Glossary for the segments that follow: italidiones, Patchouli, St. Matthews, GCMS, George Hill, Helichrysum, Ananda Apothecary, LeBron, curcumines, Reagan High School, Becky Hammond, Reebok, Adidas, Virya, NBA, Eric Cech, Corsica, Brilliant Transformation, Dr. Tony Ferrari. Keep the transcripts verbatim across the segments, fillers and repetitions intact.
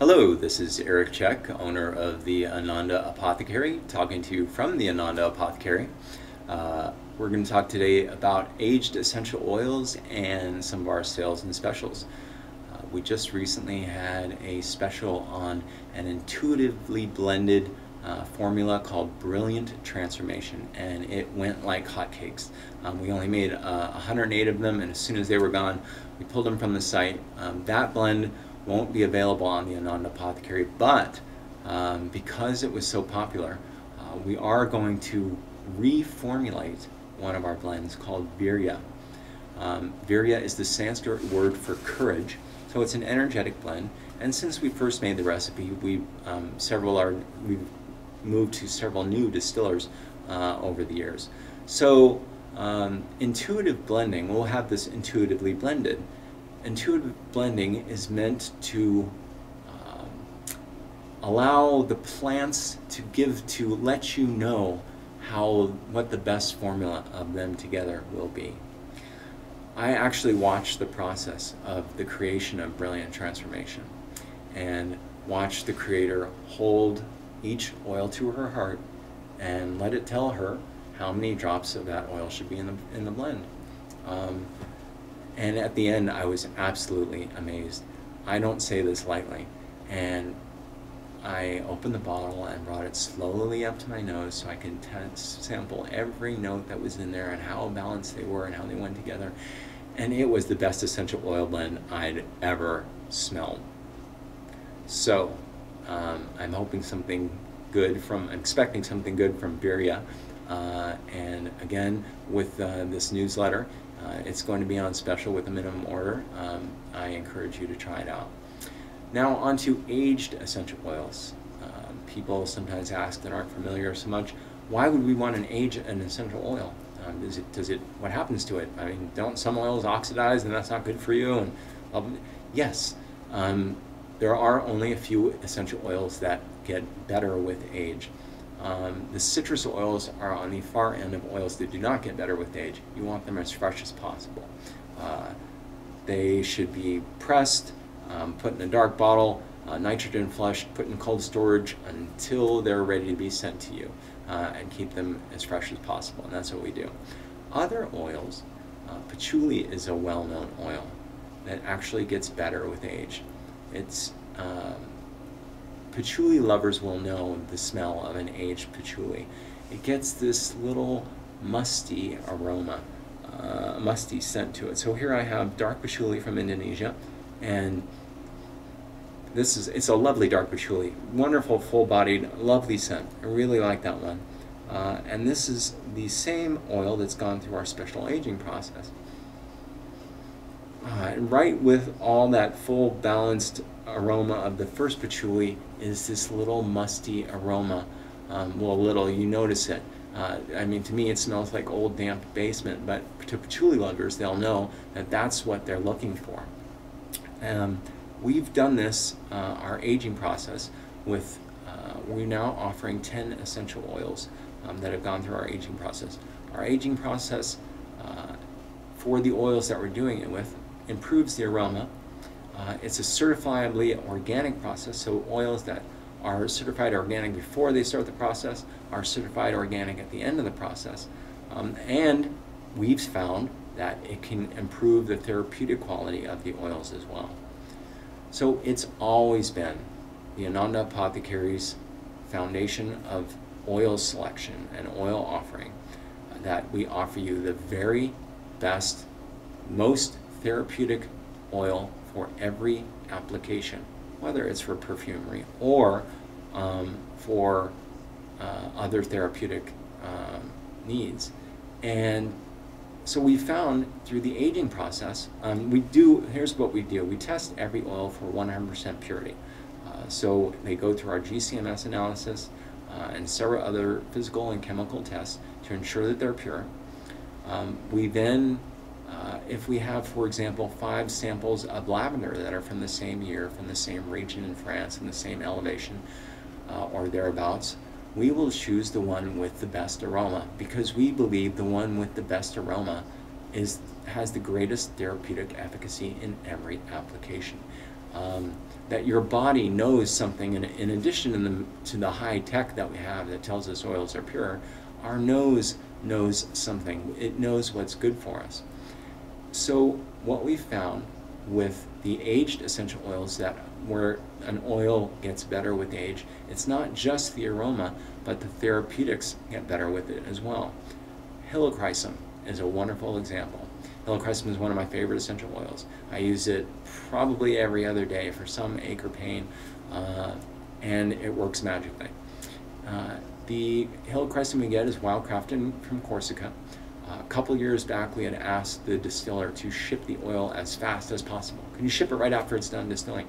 Hello, this is Eric Cech, owner of the Ananda Apothecary, talking to you from the Ananda Apothecary. Uh, we're going to talk today about aged essential oils and some of our sales and specials. Uh, we just recently had a special on an intuitively blended Uh, formula called Brilliant Transformation, and it went like hotcakes. Um, we only made uh, one hundred eight of them, and as soon as they were gone, we pulled them from the site. Um, that blend won't be available on the Ananda Apothecary, but um, because it was so popular, uh, we are going to reformulate one of our blends called Virya. Um, Virya is the Sanskrit word for courage, so it's an energetic blend. And since we first made the recipe, we um, several are we've moved to several new distillers uh, over the years. So um, intuitive blending, we'll have this intuitively blended. Intuitive blending is meant to um, allow the plants to give to let you know how what the best formula of them together will be. I actually watched the process of the creation of Brilliant Transformation and watched the creator hold each oil to her heart and let it tell her how many drops of that oil should be in the, in the blend. Um, and at the end, I was absolutely amazed. I don't say this lightly. And I opened the bottle and brought it slowly up to my nose so I could sample every note that was in there and how balanced they were and how they went together. And it was the best essential oil blend I'd ever smelled. So, Um, I'm hoping something good from, I'm expecting something good from Virya. Uh, and again, with uh, this newsletter, uh, it's going to be on special with a minimum order. Um, I encourage you to try it out. Now onto aged essential oils. Uh, people sometimes ask that aren't familiar so much, why would we want an age an essential oil? Um, does it, does it, what happens to it? I mean, don't some oils oxidize and that's not good for you? And um, yes. Um, There are only a few essential oils that get better with age. Um, the citrus oils are on the far end of oils that do not get better with age. You want them as fresh as possible. Uh, they should be pressed, um, put in a dark bottle, uh, nitrogen flushed, put in cold storage until they're ready to be sent to you, uh, and keep them as fresh as possible, and that's what we do. Other oils, uh, patchouli is a well-known oil that actually gets better with age. It's um, patchouli lovers will know the smell of an aged patchouli. It gets this little musty aroma, uh, musty scent to it. So here I have dark patchouli from Indonesia, and this is it's a lovely dark patchouli, wonderful, full-bodied, lovely scent. I really like that one. Uh, and this is the same oil that's gone through our special aging process. Uh, and right with all that full balanced aroma of the first patchouli is this little musty aroma. Um, well, little, you notice it. Uh, I mean, to me it smells like old damp basement, but to patchouli lovers, they'll know that that's what they're looking for. Um, we've done this, uh, our aging process, with uh, we're now offering ten essential oils um, that have gone through our aging process. Our aging process uh, for the oils that we're doing it with improves the aroma. Uh, it's a certifiably organic process, so oils that are certified organic before they start the process are certified organic at the end of the process. Um, and we've found that it can improve the therapeutic quality of the oils as well. So it's always been the Ananda Apothecary's foundation of oil selection and oil offering uh, that we offer you the very best, most therapeutic oil for every application, whether it's for perfumery or um, for uh, other therapeutic um, needs. And so we found through the aging process, um, we do, here's what we do. We test every oil for one hundred percent purity. Uh, so they go through our G C M S analysis uh, and several other physical and chemical tests to ensure that they're pure. Um, we then, uh, if we have, for example, five samples of lavender that are from the same year, from the same region in France, in the same elevation uh, or thereabouts, we will choose the one with the best aroma because we believe the one with the best aroma is, has the greatest therapeutic efficacy in every application. um, that your body knows something. And in addition to the, to the high tech that we have that tells us oils are pure, our nose knows something. It knows what's good for us. So what we found with the aged essential oils, that where an oil gets better with age, it's not just the aroma, but the therapeutics get better with it as well. Helichrysum is a wonderful example. Helichrysum is one of my favorite essential oils. I use it probably every other day for some ache or pain, uh, and it works magically. Uh, the helichrysum we get is wildcrafted from Corsica. Uh, a couple years back, we had asked the distiller to ship the oil as fast as possible. Can you ship it right after it's done distilling?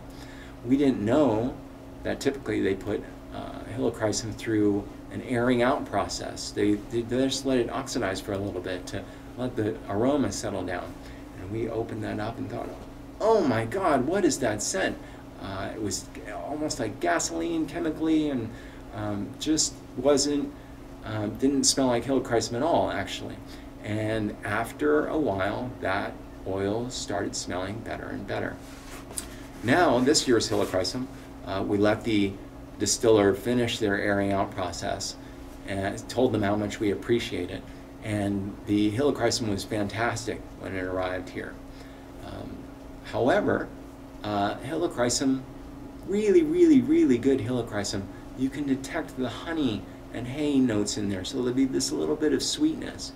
We didn't know that typically they put uh, helichrysum through an airing out process. They, they just let it oxidize for a little bit to let the aroma settle down. And we opened that up and thought, oh my God, what is that scent? Uh, it was almost like gasoline chemically, and um, just wasn't, um, didn't smell like helichrysum at all, actually. And after a while, that oil started smelling better and better. Now, this year's helichrysum, uh, we let the distiller finish their airing out process and told them how much we appreciate it. And the helichrysum was fantastic when it arrived here. Um, however, uh, helichrysum, really, really, really good helichrysum, you can detect the honey and hay notes in there. So there'll be this little bit of sweetness.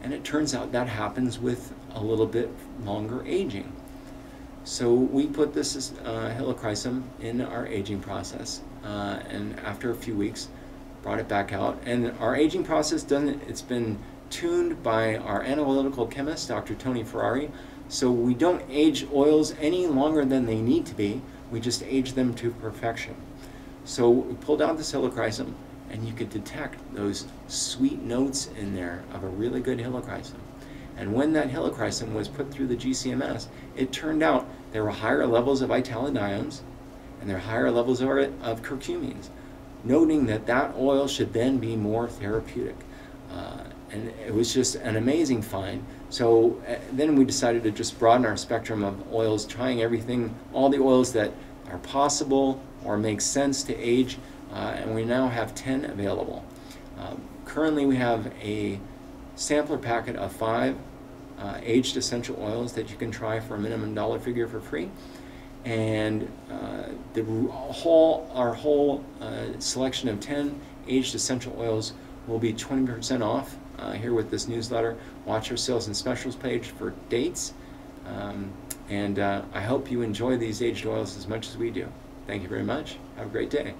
And it turns out that happens with a little bit longer aging. So we put this uh, helichrysum in our aging process, uh, and after a few weeks, brought it back out. And our aging process doesn't, it's been tuned by our analytical chemist, Doctor Tony Ferrari. So we don't age oils any longer than they need to be. We just age them to perfection. So we pulled out this helichrysum, and you could detect those sweet notes in there of a really good helichrysum. And when that helichrysum was put through the G C M S, it turned out there were higher levels of italidiones, and there were higher levels of, of curcumines, noting that that oil should then be more therapeutic. Uh, and it was just an amazing find. So uh, then we decided to just broaden our spectrum of oils, trying everything, all the oils that are possible or make sense to age, uh, and we now have ten available. Um, currently we have a sampler packet of five uh, aged essential oils that you can try for a minimum dollar figure for free. And uh, the whole, our whole uh, selection of ten aged essential oils will be twenty percent off uh, here with this newsletter. Watch our sales and specials page for dates. Um, and uh, I hope you enjoy these aged oils as much as we do. Thank you very much. Have a great day.